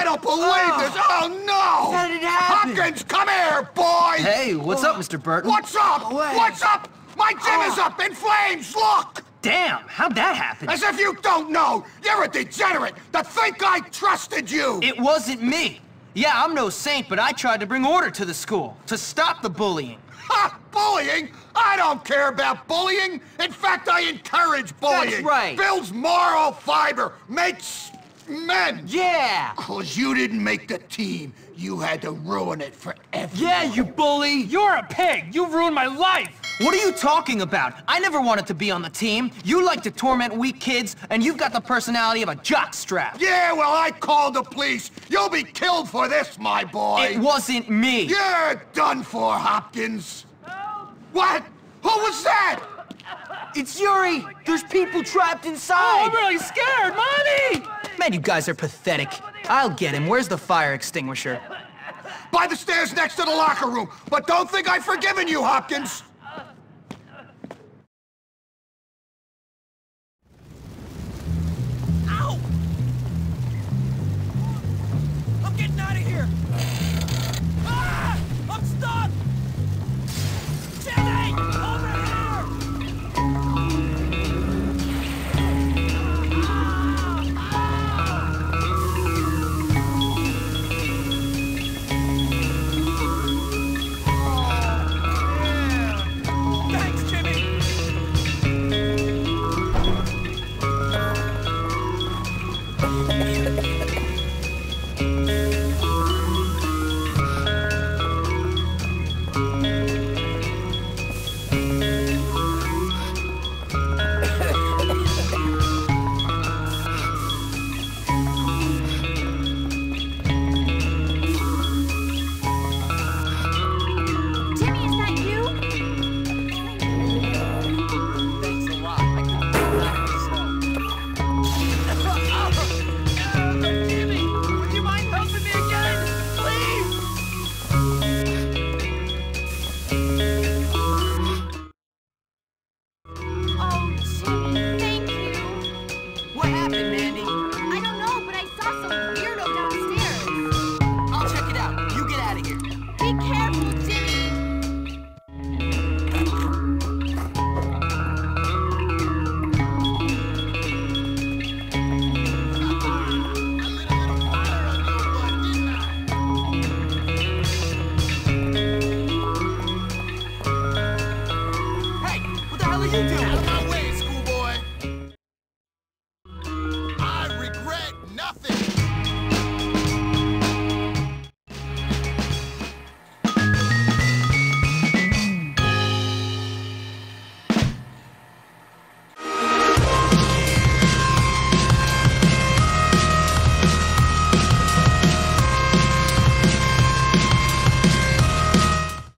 I don't believe this! Oh, no! How did it happen? Hopkins, come here, boy! Hey, what's up, Mr. Burton? What's up? What's up? My gym is up in flames, look! Damn, how'd that happen? As if you don't know! You're a degenerate! To think I trusted you! It wasn't me! Yeah, I'm no saint, but I tried to bring order to the school, to stop the bullying. Ha! Bullying? I don't care about bullying! In fact, I encourage bullying! That's right! Builds moral fiber, makes men! Yeah! Cause you didn't make the team, you had to ruin it for everyone. Yeah, you bully! You're a pig! You ruined my life! What are you talking about? I never wanted to be on the team. You like to torment weak kids, and you've got the personality of a jockstrap. Yeah, well, I called the police. You'll be killed for this, my boy. It wasn't me. You're done for, Hopkins. Help. What? Who was that? It's Yuri. There's people trapped inside. Oh, I'm really scared. Mommy! Man, you guys are pathetic. I'll get him. Where's the fire extinguisher? By the stairs next to the locker room. But don't think I've forgiven you, Hopkins. What happened?